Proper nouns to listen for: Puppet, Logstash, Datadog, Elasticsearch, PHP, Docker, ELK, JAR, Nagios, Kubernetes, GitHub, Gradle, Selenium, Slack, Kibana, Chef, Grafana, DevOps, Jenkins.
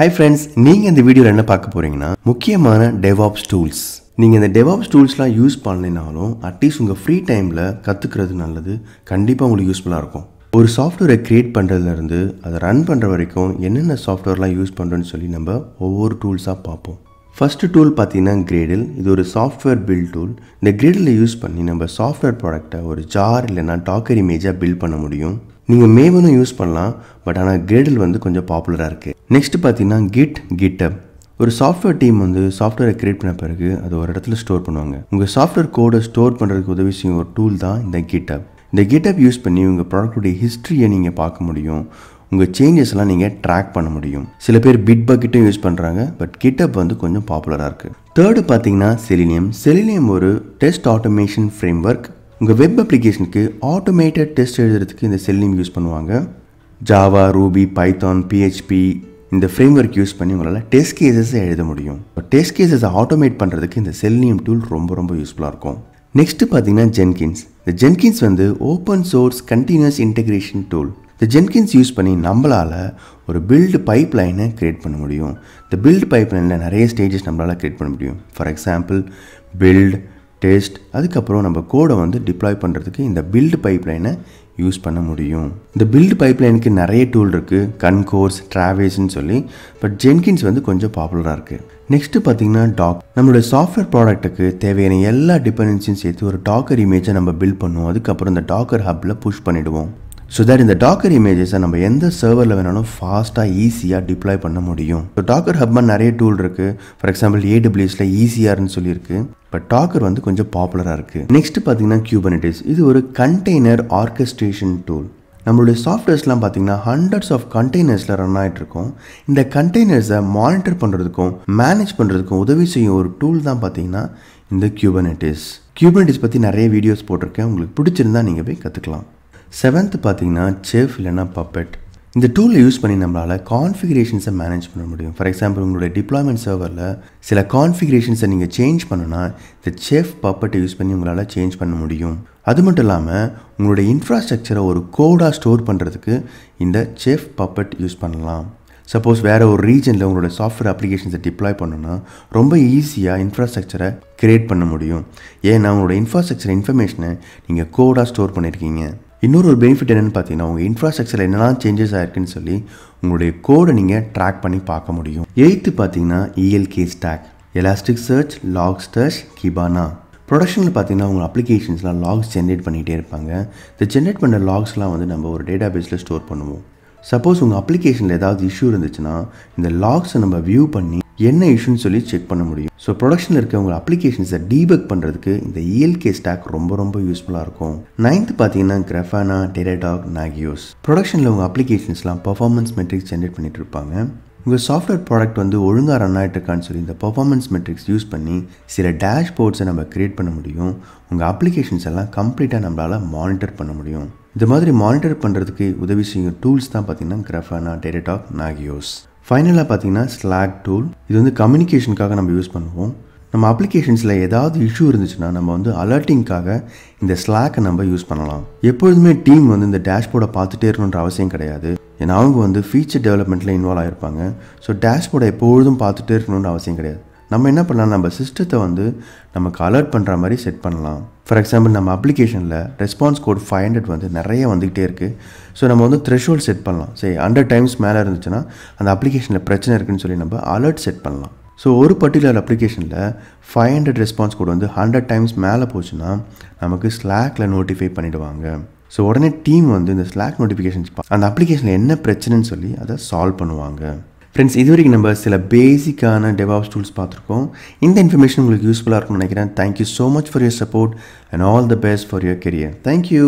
Hi friends, நீங்க இந்த வீடியோல என்ன பார்க்க போறீங்கன்னா முக்கியமான DevOps tools. நீங்க இந்த DevOps toolsலாம் யூஸ் பண்ணலைனாலும் அட்லீஸ்ட் உங்க ஃப்ரீ டைம்ல கத்துக்கிறது நல்லது. கண்டிப்பா உங்களுக்கு யூஸ்ஃபுல்லா இருக்கும். ஒரு சாஃப்ட்வேரை கிரியேட் பண்றதுல இருந்து அதை ரன் பண்ற வரைக்கும் என்னென்ன சாஃப்ட்வேர்லாம் யூஸ் பண்றோம்னு சொல்லி நம்ம ஒவ்வொரு டூல்ஸா பார்ப்போம். First tool பாத்தீங்கன்னா Gradle. இது ஒரு சாஃப்ட்வேர் பில்ட் டூல். இந்த Gradle யூஸ் பண்ணி நம்ம சாஃப்ட்வேர் ப்ராடக்ட்டை ஒரு JAR இல்லனா Docker இமேஜா பில்ட் பண்ண முடியும். நீங்க மேவனும் யூஸ் பண்ணலாம், பட் ஆனால் Gradle வந்து கொஞ்சம் பாப்புலரா இருக்கு. நெக்ஸ்ட் பார்த்தீங்கன்னா GitHub. ஒரு சாஃப்ட்வேர் டீம் வந்து சாஃப்ட்வேரை கிரியேட் பண்ண பிறகு அது ஒரு இடத்துல ஸ்டோர் பண்ணுவாங்க. உங்க சாஃப்ட்வேர் கோடை ஸ்டோர் பண்றதுக்கு உதவி செய்யும் ஒரு டூல் தான் இந்த GitHub. இந்த GitHub யூஸ் பண்ணி உங்க ப்ராடக்டுடைய ஹிஸ்டரியை நீங்க பார்க்க முடியும். உங்கள் சேஞ்சஸ்லாம் நீங்கள் ட்ராக் பண்ண முடியும். சில பேர் Bitbucketடும் யூஸ் பண்ணுறாங்க, பட் GitHub வந்து கொஞ்சம் பாப்புலராக இருக்குது. தேர்டு பார்த்தீங்கன்னா செலினியம் ஒரு டெஸ்ட் ஆட்டோமேஷன் ஃப்ரேம் ஒர்க். உங்கள் வெப் அப்ளிகேஷனுக்கு ஆட்டோமேட்டட் டெஸ்ட் எழுதுறதுக்கு இந்த செலினியம் யூஸ் பண்ணுவாங்க. ஜாவா, ரூபி, பைத்தான், PHP இந்த ஃப்ரேம் ஒர்க் யூஸ் பண்ணி உங்களால் டெஸ்ட் கேஸஸை எழுத முடியும். டெஸ்ட் கேஸஸை ஆட்டோமேட் பண்ணுறதுக்கு இந்த செலினியம் டூல் ரொம்ப யூஸ்ஃபுல்லாக இருக்கும். நெக்ஸ்ட் பார்த்தீங்கன்னா Jenkins. இந்த Jenkins வந்து open source continuous integration tool. இந்த Jenkins யூஸ் பண்ணி நம்மளால் ஒரு பில்டு பைப் லைனை கிரியேட் பண்ண முடியும். இந்த பில்டு பைப் லைனில் நிறைய ஸ்டேஜஸ் நம்மளால் கிரியேட் பண்ண முடியும். ஃபார் எக்ஸாம்பிள் பில்ட், டெஸ்ட், அதுக்கப்புறம் நம்ம கோடை வந்து டிப்ளாய் பண்ணுறதுக்கு இந்த பில்டு பைப் லைனை யூஸ் பண்ண முடியும். இந்த பில்டு பைப் லைனுக்கு நிறைய டூல் இருக்குது, கன்கோர்ஸ், டிராவேஸ்ன்னு சொல்லி, பட் Jenkins வந்து கொஞ்சம் பாப்புலராக இருக்குது. நெக்ஸ்ட்டு பார்த்தீங்கன்னா டாக். நம்மளோட சாஃப்ட்வேர் ப்ராடக்ட்டுக்கு தேவையான எல்லா டிபெண்டன்ஸையும் சேர்த்து ஒரு டாக்கர் இமேஜை நம்ம பில்ட் பண்ணுவோம். அதுக்கப்புறம் இந்த டாக்கர் ஹப்பில் புஷ் பண்ணிவிடுவோம். ஸோ தட் இந்த டாக்கர் இமேஜஸை நம்ம எந்த சர்வரில் வேணாலும் ஃபாஸ்ட்டாக ஈஸியாக டிப்ளாய் பண்ண முடியும். ஸோ டாக்கர் ஹப்மா நிறைய டூல் இருக்குது. ஃபார் எக்ஸாம்பிள் AWSல ஈஸியார்னு சொல்லியிருக்கு, பட் டாக்கர் வந்து கொஞ்சம் பாப்புலராக இருக்குது. நெக்ஸ்ட் பார்த்தீங்கன்னா Kubernetes. இது ஒரு கண்டெய்னர் ஆர்கஸ்ட்ரேஷன் டூல். நம்மளுடைய சாஃப்ட்வேர்ஸ்லாம் பார்த்தீங்கன்னா ஹண்ட்ரட்ஸ் ஆஃப் கண்டெய்னர்ஸில் ரன் ஆகிட்டு இருக்கும். இந்த கண்டெய்னர்ஸை மானிட்டர் பண்ணுறதுக்கும் மேனேஜ் பண்ணுறதுக்கும் உதவி செய்யும் ஒரு டூல் தான் பார்த்தீங்கன்னா இந்த Kubernetes. Kubernetes பற்றி நிறைய வீடியோஸ் போட்டிருக்கேன், உங்களுக்கு பிடிச்சிருந்தா நீங்கள் போய் கற்றுக்கலாம். செவன்த் பார்த்தீங்கன்னா Chef இல்லைனா Puppet. இந்த டூலை யூஸ் பண்ணி நம்மளால் கான்ஃபிகரேஷன்ஸை மேனேஜ் பண்ண முடியும். ஃபார் எக்ஸாம்பிள் உங்களுடைய டிப்ளாய்மெண்ட் சர்வரில் சில கான்ஃபிகரேஷன்ஸை நீங்கள் சேஞ்ச் பண்ணணும்னா இந்த Chef Puppet யூஸ் பண்ணி உங்களால் சேஞ்ச் பண்ண முடியும். அது மட்டும் இல்லாமல் உங்களுடைய இன்ஃப்ராஸ்ட்ரக்சரை ஒரு கோடாக ஸ்டோர் பண்ணுறதுக்கு இந்த Chef Puppet யூஸ் பண்ணலாம். சப்போஸ் வேறு ஒரு ரீஜனில் உங்களோட சாஃப்ட்வேர் அப்ளிகேஷன்ஸை டிப்ளாய் பண்ணணும்னா ரொம்ப ஈஸியாக இன்ஃப்ராஸ்ட்ரக்சரை க்ரியேட் பண்ண முடியும். ஏன்னா உங்களோட இன்ஃப்ராஸ்ட்ரக்சர் இன்ஃபர்மேஷனை நீங்கள் கோடாக ஸ்டோர் பண்ணியிருக்கீங்க. இன்னொரு ஒரு பெனிஃபிட் என்னென்னு பார்த்தீங்கன்னா உங்கள் இன்ஃப்ராஸ்ட்ரக்சரில் என்னெல்லாம் சேஞ்சஸ் ஆகிருக்குன்னு சொல்லி உங்களுடைய கோடை நீங்கள் ட்ராக் பண்ணி பார்க்க முடியும். எயித்து பார்த்தீங்கன்னா ELK stack. Elasticsearch, Logstash, Kibana. ப்ரொடக்ஷனில் பார்த்தீங்கன்னா உங்கள் அப்ளிகேஷன்ஸ்லாம் லாக்ஸ் ஜென்ரேட் பண்ணிகிட்டே இருப்பாங்க. இந்த ஜென்ரேட் பண்ணுற லாக்ஸ்லாம் வந்து நம்ம ஒரு டேட்டா பேஸில் ஸ்டோர் பண்ணுவோம். சப்போஸ் உங்கள் அப்ளிகேஷனில் ஏதாவது இஷ்யூ இருந்துச்சுன்னா இந்த லாக்ஸை நம்ம வியூ பண்ணி என்ன இஷ்யூன்னு சொல்லி செக் பண்ண முடியும். ஸோ ப்ரொடக்ஷனில் இருக்க உங்கள் அப்ளிகேஷன்ஸை டீபக் பண்ணுறதுக்கு இந்த ELK ஸ்டாக் ரொம்ப யூஸ்ஃபுல்லாக இருக்கும். நைன்த் பார்த்தீங்கன்னா Grafana, Datadog, Nagios. ப்ரொடக்ஷனில் உங்கள் அப்ளிகேஷன்ஸ்லாம் பர்ஃபார்மன்ஸ் மெட்ரிக்ஸ் ஜென்ரேட் பண்ணிட்டு இருப்பாங்க. உங்கள் சாஃப்ட்வேர் ப்ராடக்ட் வந்து ஒழுங்காக ரன் ஆகிட்டு இருக்கான்னு சொல்லி இந்த பர்ஃபார்மன்ஸ் மெட்ரிக்ஸ் யூஸ் பண்ணி சில டேஷ்போர்ட்ஸை நம்ம கிரியேட் பண்ண முடியும். உங்கள் அப்ளிகேஷன்ஸ் எல்லாம் கம்ப்ளீட்டாக நம்மளால் மானிட்டர் பண்ண முடியும். இந்த மாதிரி மானிட்டர் பண்ணுறதுக்கு உதவி செய்யும் டூல்ஸ் தான் பார்த்தீங்கன்னா Grafana, Datadog, Nagios. ஃபைனலாக பார்த்தீங்கன்னா Slack டூல். இது வந்து கம்யூனிகேஷனுக்காக நம்ம யூஸ் பண்ணுவோம். நம்ம அப்ளிகேஷன்ஸில் ஏதாவது இஷ்யூ இருந்துச்சுன்னா நம்ம வந்து அலர்ட்டிங்காக இந்த Slackை நம்ம யூஸ் பண்ணலாம். எப்பொழுதுமே டீம் வந்து இந்த டேஷ்போர்டை பார்த்துட்டே இருக்கணுன்ற அவசியம் கிடையாது. ஏன்னா அவங்க வந்து ஃபீச்சர் டெவலப்மெண்ட்டில் இன்வால்வ் ஆகிருப்பாங்க. ஸோ டேஷ்போர்டை எப்பொழுதும் பார்த்துட்டே இருக்கணுன்ற அவசியம் கிடையாது. நம்ம என்ன பண்ணலாம், நம்ம சிஸ்டத்தை வந்து நமக்கு அலர்ட் பண்ணுற மாதிரி செட் பண்ணலாம். ஃபார் எக்ஸாம்பிள் நம்ம அப்ளிகேஷனில் ரெஸ்பான்ஸ் கோட் 500 வந்து நிறைய வந்துக்கிட்டே இருக்குது. ஸோ நம்ம வந்து த்ரெஷ்ஹோல்ட் செட் பண்ணலாம். சரி, 100 times மேலே இருந்துச்சுன்னா அந்த அப்ளிகேஷனில் பிரச்சனை இருக்குதுன்னு சொல்லி நம்ம அலர்ட் செட் பண்ணலாம். ஸோ ஒரு பர்டிகுலர் அப்ளிகேஷனில் 500 ரெஸ்பான்ஸ் கோட் வந்து 100 times மேலே போச்சுன்னா நமக்கு ஸ்லாக்கில் நோட்டிஃபை பண்ணிவிடுவாங்க. ஸோ உடனே டீம் வந்து இந்த ஸ்லாக் நோட்டிஃபிகேஷன்ஸ் அந்த அப்ளிகேஷனில் என்ன பிரச்சனைன்னு சொல்லி அதை சால்வ் பண்ணுவாங்க. ஃப்ரெண்ட்ஸ், இது வரைக்கும் நம்ம சில பேசிக்கான DevOps டூல்ஸ் பார்த்துருக்கோம். இந்த இன்ஃபர்மேஷன் உங்களுக்கு யூஸ்ஃபுல்லாக இருக்கும்னு நினைக்கிறேன். Thank you so much for your support and all the best for your career. Thank you.